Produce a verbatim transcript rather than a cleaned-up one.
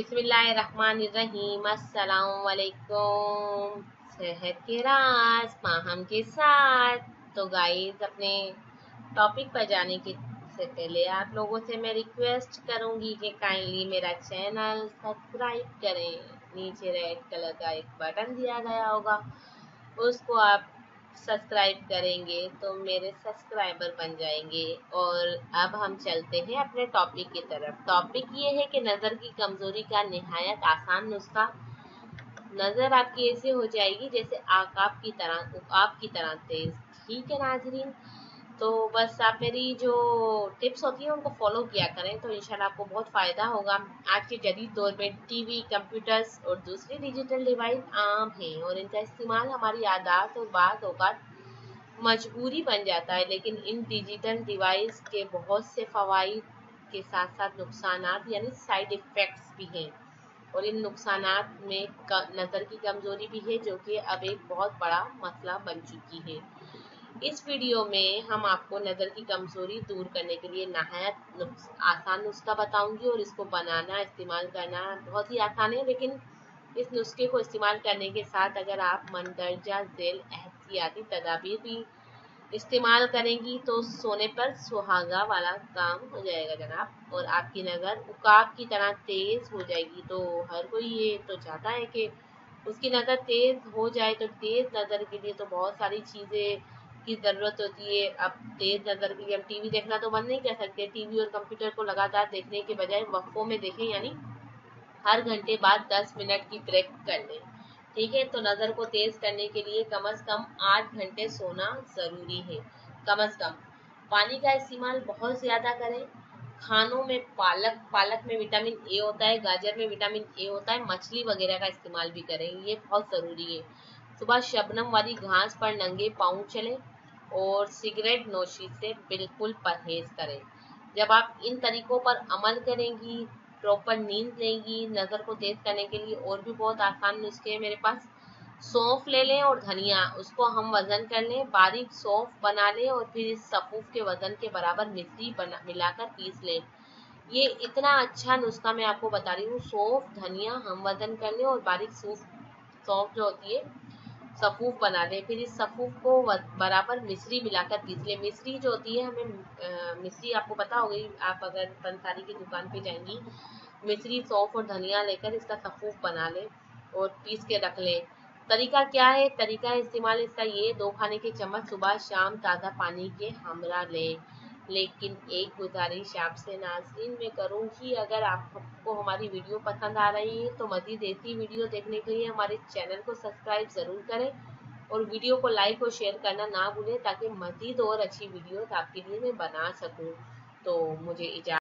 बिस्मिल्लाहिर्रहमानिर्रहीम। अस्सलाम वालेकुम। सेहत के राज माहम के साथ। तो गाइस, अपने टॉपिक पर जाने के से पहले आप लोगों से मैं रिक्वेस्ट करूंगी कि काइंडली मेरा चैनल सब्सक्राइब करें। नीचे रेड कलर का एक बटन दिया गया होगा, उसको आप सब्सक्राइब करेंगे तो मेरे सब्सक्राइबर बन जाएंगे। और अब हम चलते हैं अपने टॉपिक की तरफ। टॉपिक ये है कि नज़र की कमज़ोरी का निहायत आसान नुस्खा। नज़र आपकी ऐसे हो जाएगी जैसे आँख आपकी तरह आप की तरह तेज। ठीक है नाजरीन, तो बस आप मेरी जो टिप्स होती हैं उनको फॉलो किया करें तो इंशाल्लाह आपको बहुत फ़ायदा होगा। आज के जदीद दौर में टीवी, कंप्यूटर्स और दूसरे डिजिटल डिवाइस आम हैं और इनका इस्तेमाल हमारी आदत और बाद औक़ात मजबूरी बन जाता है। लेकिन इन डिजिटल डिवाइस के बहुत से फ़वाइद के साथ साथ नुकसान यानी साइड इफ़ेक्ट्स भी हैं और इन नुकसान में नज़र की कमज़ोरी भी है, जो कि अब एक बहुत बड़ा मसला बन चुकी है। इस वीडियो में हम आपको नज़र की कमज़ोरी दूर करने के लिए नहायत आसान नुस्खा बताऊंगी और इसको बनाना, इस्तेमाल करना बहुत ही आसान है। लेकिन इस नुस्खे को इस्तेमाल करने के साथ अगर आप मंदरजा झेल एहतियाती तदाबीर भी इस्तेमाल करेंगी तो सोने पर सुहागा वाला काम हो जाएगा जनाब, और आपकी नज़र उकाब की तरह तेज़ हो जाएगी। तो हर कोई ये तो चाहता है कि उसकी नज़र तेज़ हो जाए, तो तेज़ नज़र के लिए तो बहुत सारी चीज़ें की ज़रूरत होती है। अब तेज़ नज़र के लिए हम टीवी देखना तो बंद नहीं कर सकते। टीवी और कंप्यूटर को लगातार देखने के बजाय वक्फों में देखें, यानी हर घंटे बाद दस मिनट की ब्रेक कर लें। ठीक है, तो नज़र को तेज़ करने के लिए कम से कम आठ घंटे सोना ज़रूरी है। कम से कम पानी का इस्तेमाल बहुत ज़्यादा करें। खानों में पालक पालक में विटामिन ए होता है, गाजर में विटामिन ए होता है, मछली वगैरह का इस्तेमाल भी करें, ये बहुत ज़रूरी है। सुबह शबनम वाली घास पर नंगे पाँव चलें और सिगरेट नोशी से बिल्कुल परहेज करें। जब आप इन तरीकों पर अमल करेंगी, प्रॉपर नींद लेंगी, नज़र को तेज करने के लिए और भी बहुत आसान नुस्खे हैं मेरे पास। सौंफ ले लें और धनिया, उसको हम वज़न कर लें, बारीक सौंफ बना लें और फिर इस सफ़ूफ के वज़न के बराबर मिश्री बना मिलाकर पीस लें। ये इतना अच्छा नुस्खा मैं आपको बता रही हूँ। सौंफ, धनिया हम वज़न कर लें और बारीक सूफ सौंफ जो होती है सफ़ूफ बना लें, फिर इस सफ़ूफ को बराबर मिश्री मिलाकर पीस लें। मिश्री जो होती है हमें मिश्री आपको पता होगी, आप अगर पंसारी की दुकान पे जाएंगी, मिश्री, सौंफ और धनिया लेकर इसका सफ़ूफ बना लें और पीस के रख लें। तरीका क्या है? तरीका इस्तेमाल इसका ये, दो खाने के चम्मच सुबह शाम ताज़ा पानी के हमरा लें। लेकिन एक गुजारिश आपसे नाज़रीन मैं करूँगी, अगर आपको हमारी वीडियो पसंद आ रही है तो मज़ीद ऐसी वीडियो देखने के लिए हमारे चैनल को सब्सक्राइब ज़रूर करें और वीडियो को लाइक और शेयर करना ना भूलें, ताकि मज़ीद और अच्छी वीडियोस आपके लिए मैं बना सकूँ। तो मुझे इजाज़त